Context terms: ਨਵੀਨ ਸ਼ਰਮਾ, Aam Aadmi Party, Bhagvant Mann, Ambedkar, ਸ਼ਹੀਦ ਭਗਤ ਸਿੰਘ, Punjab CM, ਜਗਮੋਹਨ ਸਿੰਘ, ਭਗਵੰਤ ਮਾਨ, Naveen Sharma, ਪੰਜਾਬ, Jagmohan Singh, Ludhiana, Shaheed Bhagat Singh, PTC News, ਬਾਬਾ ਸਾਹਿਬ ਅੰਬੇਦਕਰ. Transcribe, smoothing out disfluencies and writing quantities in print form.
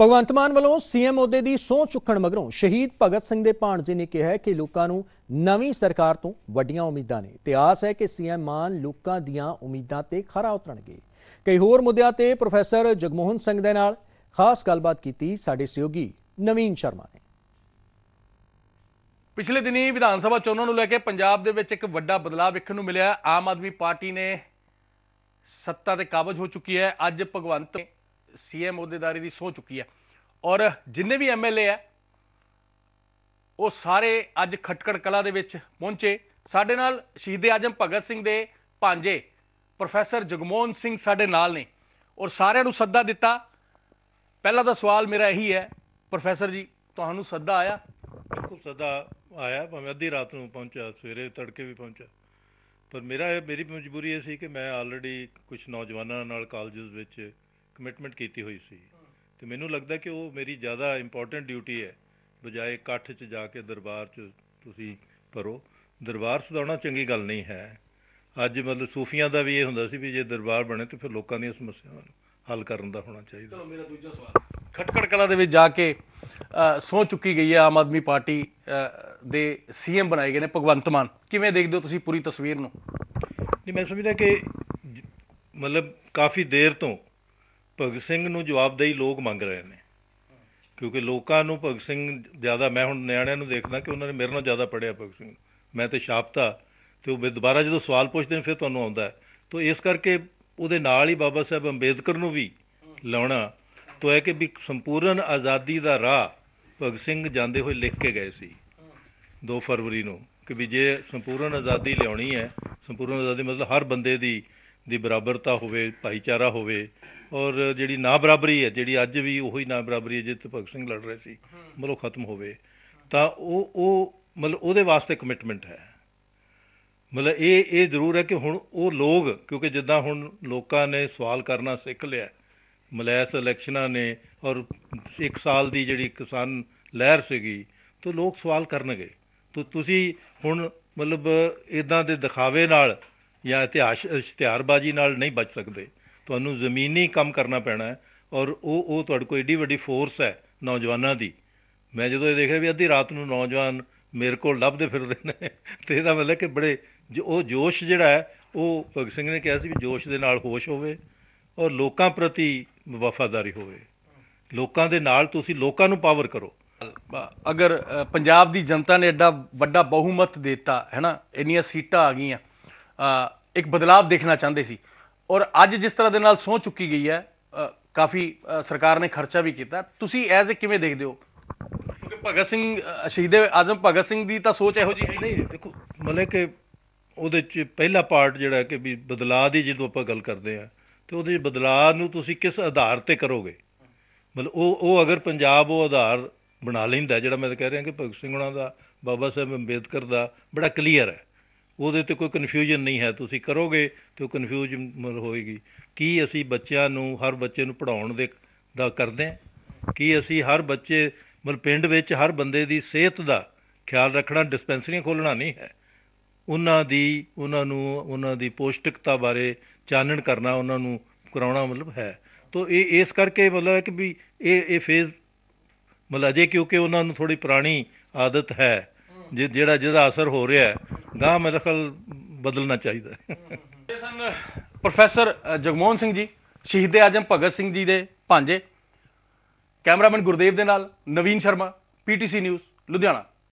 ਭਗਵੰਤ ਮਾਨ ਵੱਲੋਂ ਸੀਐਮ ਅਹੁਦੇ ਦੀ ਸਹੁੰ ਚੁੱਕਣ ਮਗਰੋਂ ਸ਼ਹੀਦ ਭਗਤ ਸਿੰਘ ਦੇ ਭਾਣਜੇ ਨੇ ਕਿਹਾ ਕਿ ਲੋਕਾਂ ਨੂੰ ਨਵੀਂ ਸਰਕਾਰ ਤੋਂ ਵੱਡੀਆਂ ਉਮੀਦਾਂ ਨੇ ਤੇ ਆਸ ਹੈ ਕਿ ਸੀਐਮ ਮਾਨ ਲੋਕਾਂ ਦੀਆਂ ਉਮੀਦਾਂ ਤੇ ਖਰਾ ਉਤਰਨਗੇ। ਕਈ ਹੋਰ ਮੁੱਦਿਆਂ ਤੇ ਪ੍ਰੋਫੈਸਰ ਜਗਮੋਹਨ ਸਿੰਘ ਦੇ ਨਾਲ ਖਾਸ ਗੱਲਬਾਤ ਕੀਤੀ ਸਾਡੇ ਸਹਿਯੋਗੀ ਨਵੀਨ ਸ਼ਰਮਾ ਨੇ। पिछले दिन ही विधान सभा चोणों को लैके पंजाब दे विच एक वड्डा बदलाव देखने को मिलिया। आम आदमी पार्टी ने सत्ता ते काबज हो चुकी है। अज भगवंत सीएम अहुदेदारी की सौं चुकी है और जिन्हें भी एमएलए है वो सारे अज खटकड़ कला दे विच पहुंचे। साडे नाल शहीद आजम भगत सिंह दे भांजे प्रोफैसर जगमोहन सिंह साडे नाल ने और सारिआं नूं सद्दा दिता। पहला तां सवाल मेरा यही है प्रोफैसर जी, तुहानूं सद्दा आया? बिल्कुल सद्दा आया, भावें अद्धी रात को पहुँचा, सवेरे तड़के भी पहुँचा, पर मेरी मजबूरी ये सी कि मैं ऑलरेडी कुछ नौजवानों नाल कॉलेज विच कमिटमेंट की हुई सी ते मैनू लगता कि वो मेरी ज़्यादा इंपॉर्टेंट ड्यूटी है बजाय कट्ठ च जाके दरबार च तुसीं भरो। दरबार सदाउणा चंगी गल नहीं है। अज मतलब सूफिया का भी ये हुंदा सी भी जे दरबार बने तो फिर लोगों दी समस्यावां हल करन दा होना चाहिए। चलो मेरा दूजा सवाल, खटखड़ कला दे विच जाके सौं चुकी गई है आम आदमी पार्टी दे सीएम बनाए गए ने भगवंत मान, किवें देखदे हो तुसीं पूरी तस्वीर नूं? जी मैं समझदा कि मतलब काफ़ी देर तो भगत सिंह नूं जवाबदेही लोग मंग रहे हैं क्योंकि लोगों नूं भगत सिंह ज़्यादा, मैं हुण निआणिआं नूं देखदा कि उन्होंने मेरे नालों ज़्यादा पढ़िया भगत सिंह, मैं तो छापता तो दोबारा जो सवाल पूछते हैं फिर तुहानूं आउंदा है। तो इस करके उहदे नाल ही बाबा साहब अंबेदकर नूं भी लाउणा तो है कि भी संपूर्ण आज़ादी का राह भगत सिंह जाते हुए लिख के गए सी 2 फरवरी को कि भी जे संपूर्ण आज़ादी लियानी है, संपूर्ण आज़ादी मतलब हर बंदे दी बराबरता होवे, भाईचारा होवे और जिहड़ी ना बराबरी है, जिहड़ी अज भी उही ना बराबरी है जित भगत सिंह लड़ रहे सी, मतलब खत्म होवे तां मतलब उहदे वास्ते कमिटमेंट है। मतलब ये जरूर है कि हुण वो लोग क्योंकि जिदा हुण लोगों ने सवाल करना सीख लिया मलैस इलैक्शनां ने और 1 साल की जिहड़ी किसान लहर सीगी तो लोग सवाल करनगे। तो तुसीं हुण मतलब इदां दे दिखावे नाल या इश्तिहारबाजी नाल नहीं बच सकते, तुहानूं जमीनी काम करना पैना है और वो तुहाडे कोल एडी वड्डी फोर्स है नौजवानों की। मैं जदों ये देखिआ भी अद्धी रात नूं नौजवान मेरे को लभदे फिरदे ने तो इहदा मतलब कि बड़े जो वो जोश जिहड़ा है वो भगत सिंह ने कहा सी भी जोश दे नाल होश होवे और लोगों प्रति वफादारी होवे, लोगों दे नाल तुसीं लोकां नूं पावर करो। अगर पंजाब दी जनता ने एडा वड्डा बहुमत देता है ना, इन्नियां सीटां आ गईयां, एक बदलाव देखना चाहते सी और अज जिस तरह दे नाल सौं चुकी गई है, काफ़ी सरकार ने खर्चा भी किया, तुसीं एज ए किवें देखदे हो? क्योंकि भगत सिंह शहीद आजम भगत सिंह दी तां सोच इहो जी है नहीं। देखो मतलब कि ਉਹਦੇ 'ਚ ਪਹਿਲਾ ਪਾਰਟ ਜਿਹੜਾ ਕਿ ਵੀ ਬਦਲਾਅ ਦੀ ਜਦੋਂ ਆਪਾਂ ਗੱਲ ਕਰਦੇ ਹਾਂ ਤੇ ਉਹਦੇ ਬਦਲਾਅ ਨੂੰ ਤੁਸੀਂ ਕਿਸ ਆਧਾਰ ਤੇ ਕਰੋਗੇ? ਮਤਲਬ ਉਹ ਅਗਰ ਪੰਜਾਬ ਉਹ ਆਧਾਰ ਬਣਾ ਲੈਂਦਾ ਜਿਹੜਾ ਮੈਂ ਕਹਿ ਰਿਹਾ ਕਿ ਭਗਤ ਸਿੰਘ ਉਹਨਾਂ ਦਾ, ਬਾਬਾ ਸਾਹਿਬ ਅੰਬੇਦਕਰ ਦਾ ਬੜਾ ਕਲੀਅਰ ਹੈ, ਉਹਦੇ 'ਤੇ ਕੋਈ ਕਨਫਿਊਜ਼ਨ ਨਹੀਂ ਹੈ। ਤੁਸੀਂ ਕਰੋਗੇ ਤਾਂ ਕਨਫਿਊਜ਼ਨ ਹੋਏਗੀ। ਕੀ ਅਸੀਂ ਬੱਚਿਆਂ ਨੂੰ ਹਰ ਬੱਚੇ ਨੂੰ ਪੜ੍ਹਾਉਣ ਦਾ ਕਰਦੇ ਹਾਂ? ਕੀ ਅਸੀਂ ਹਰ ਬੱਚੇ ਮਤਲਬ ਪਿੰਡ ਵਿੱਚ ਹਰ ਬੰਦੇ ਦੀ ਸਿਹਤ ਦਾ ਖਿਆਲ ਰੱਖਣਾ, ਡਿਸਪੈਂਸਰੀਆਂ ਖੋਲ੍ਹਣਾ ਨਹੀਂ ਹੈ, उन्होंने पौष्टिकता बारे चानण करना, उन्होंने कराना मतलब है। तो ये इस करके मतलब है कि भी ये फेज़ मतलब अजे क्योंकि उन्होंने थोड़ी पुरानी आदत है जिहड़ा असर हो रहा है, गांह मेरा ख्याल बदलना चाहिए। सन प्रोफैसर जगमोहन सिंह जी, शहीद आजम भगत सिंह जी दे भांजे। कैमरामैन गुरदेव दे नाल नवीन शर्मा, PTC न्यूज़, लुधियाना।